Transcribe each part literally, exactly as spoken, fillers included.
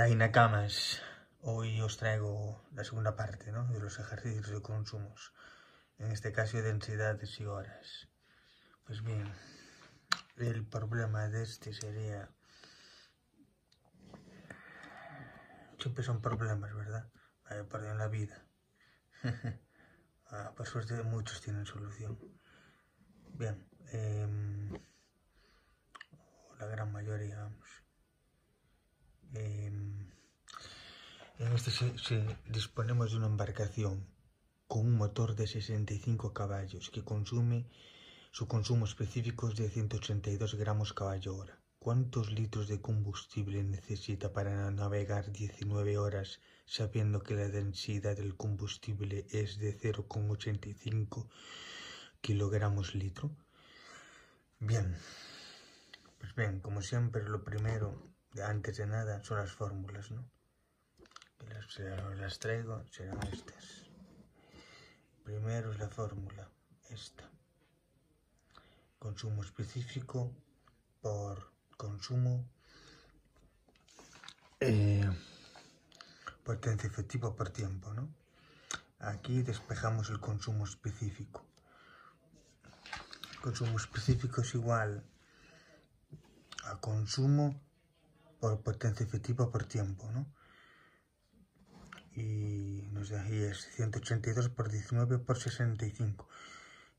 Kai Nakamas, hoy os traigo la segunda parte, ¿no?, de los ejercicios de consumos, en este caso de densidades y horas. Pues bien, el problema de este sería, siempre son problemas, ¿verdad? Eh, perdón, la vida. Ah, por suerte muchos tienen solución. Bien, eh, la gran mayoría, vamos. Eh, en este se, se disponemos de una embarcación con un motor de sesenta y cinco caballos que consume, su consumo específico es de ciento ochenta y dos gramos caballo hora. ¿Cuántos litros de combustible necesita para navegar diecinueve horas sabiendo que la densidad del combustible es de cero coma ochenta y cinco kilogramos litro? Bien, pues bien, como siempre, lo primero, antes de nada, son las fórmulas, ¿no? Las, las traigo, serán estas. Primero es la fórmula, esta. Consumo específico por consumo, eh, potencia efectiva por tiempo, ¿no? Aquí despejamos el consumo específico. El consumo específico es igual a consumo por potencia efectiva por tiempo, ¿no? Y nos da, y es ciento ochenta y dos por diecinueve por sesenta y cinco,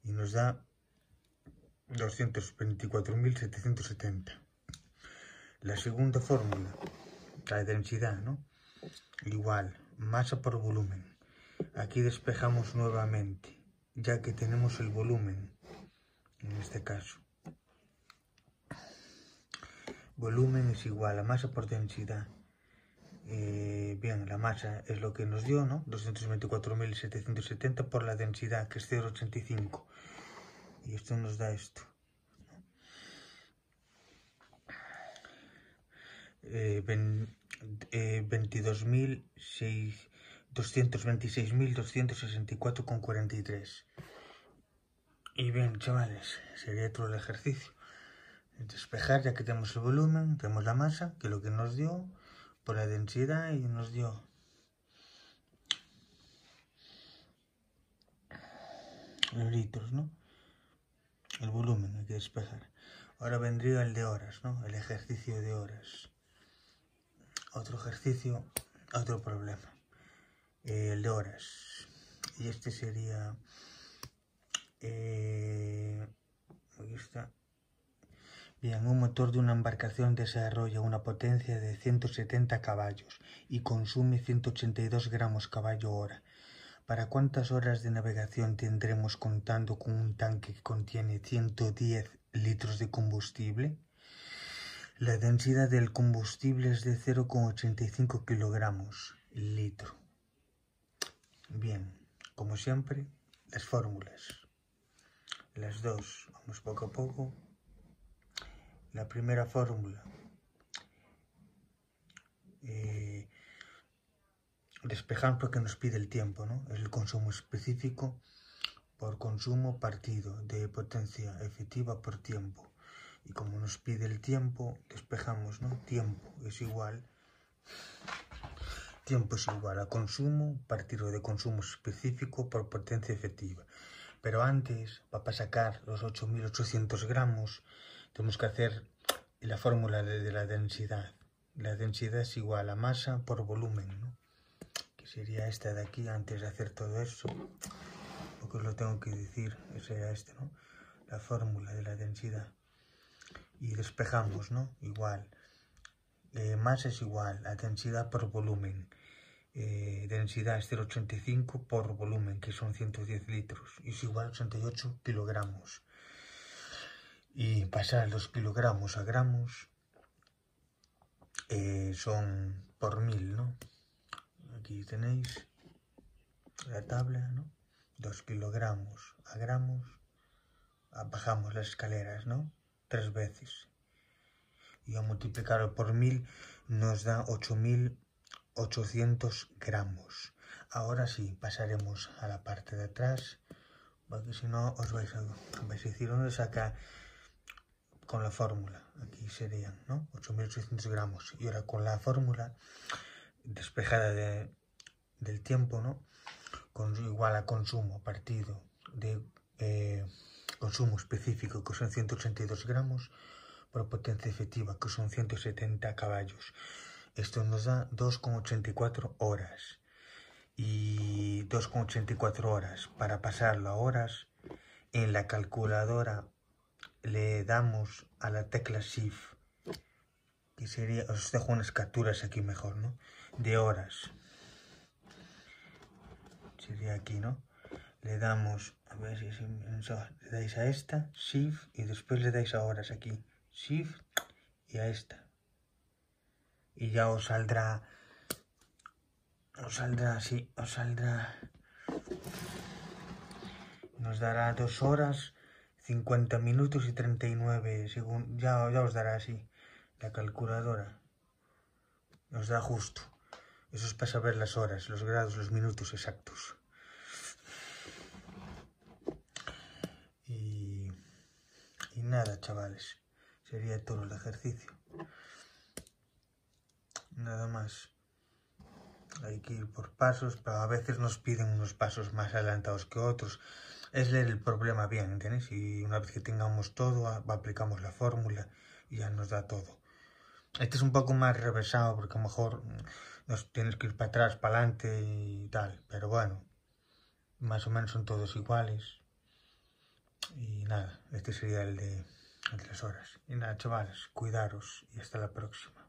y nos da doscientos veinticuatro mil setecientos setenta. La segunda fórmula, la densidad, ¿no?, igual, masa por volumen. Aquí despejamos nuevamente, ya que tenemos el volumen, en este caso. Volumen es igual a masa por densidad. Eh, bien, la masa es lo que nos dio, ¿no? doscientos veinticuatro mil setecientos setenta por la densidad, que es cero coma ochenta y cinco. Y esto nos da esto. Eh, eh, veintidós mil doscientos veintiséis mil doscientos sesenta y cuatro coma cuarenta y tres. Y bien, chavales, sería todo el ejercicio. Despejar, ya que tenemos el volumen, tenemos la masa, que es lo que nos dio, por la densidad, y nos dio los litros, ¿no? El volumen hay que despejar. Ahora vendría el de horas, ¿no? El ejercicio de horas. Otro ejercicio, otro problema. Eh, el de horas. Y este sería... Eh, aquí está. Bien, un motor de una embarcación desarrolla una potencia de ciento setenta caballos y consume ciento ochenta y dos gramos caballo hora. ¿Para cuántas horas de navegación tendremos contando con un tanque que contiene ciento diez litros de combustible? La densidad del combustible es de cero coma ochenta y cinco kilogramos litro. Bien, como siempre, las fórmulas. Las dos, vamos poco a poco. La primera fórmula, eh, despejamos porque nos pide el tiempo, ¿no? Es el consumo específico por consumo partido de potencia efectiva por tiempo. Y como nos pide el tiempo, despejamos, ¿no? Tiempo es igual, tiempo es igual a consumo partido de consumo específico por potencia efectiva. Pero antes, para sacar los ocho mil ochocientos gramos, tenemos que hacer la fórmula de, de la densidad. La densidad es igual a masa por volumen, ¿no?, que sería esta de aquí. Antes de hacer todo eso, porque os lo tengo que decir, sería este, ¿no?, la fórmula de la densidad. Y despejamos, ¿no?, igual. Eh, masa es igual a densidad por volumen. Eh, densidad es cero coma ochenta y cinco por volumen, que son ciento diez litros. Y es igual a ochenta y ocho kilogramos. Y pasar los kilogramos a gramos, eh, son por mil, ¿no? Aquí tenéis la tabla, ¿no? dos kilogramos a gramos, bajamos las escaleras, ¿no?, tres veces. Y a multiplicarlo por mil nos da ocho mil ochocientos gramos. Ahora sí, pasaremos a la parte de atrás, porque si no os vais a, vais a decir dónde saca... con la fórmula, aquí serían, ¿no?, ocho mil ochocientos gramos, y ahora con la fórmula despejada de, del tiempo, ¿no?, con, igual a consumo partido de eh, consumo específico, que son ciento ochenta y dos gramos, por potencia efectiva, que son ciento setenta caballos. Esto nos da dos coma ochenta y cuatro horas, y dos coma ochenta y cuatro horas para pasarlo a horas. En la calculadora le damos a la tecla Shift, que sería, os dejo unas capturas aquí mejor, ¿no?, de horas, sería aquí, ¿no?, le damos, a ver si es, le dais a esta, Shift, y después le dais a horas aquí, Shift, y a esta, y ya os saldrá, os saldrá así, os saldrá, nos dará dos horas, cincuenta minutos y treinta y nueve segundos, ya, ya os dará así, la calculadora, nos da justo, eso es para saber las horas, los grados, los minutos exactos. Y, y nada, chavales, sería todo el ejercicio, nada más. Hay que ir por pasos, pero a veces nos piden unos pasos más adelantados que otros. Es leer el problema bien, ¿entendéis? Y una vez que tengamos todo, aplicamos la fórmula y ya nos da todo. Este es un poco más reversado porque a lo mejor nos tienes que ir para atrás, para adelante y tal. Pero bueno, más o menos son todos iguales. Y nada, este sería el de, el de las horas. Y nada, chavales, cuidaros y hasta la próxima.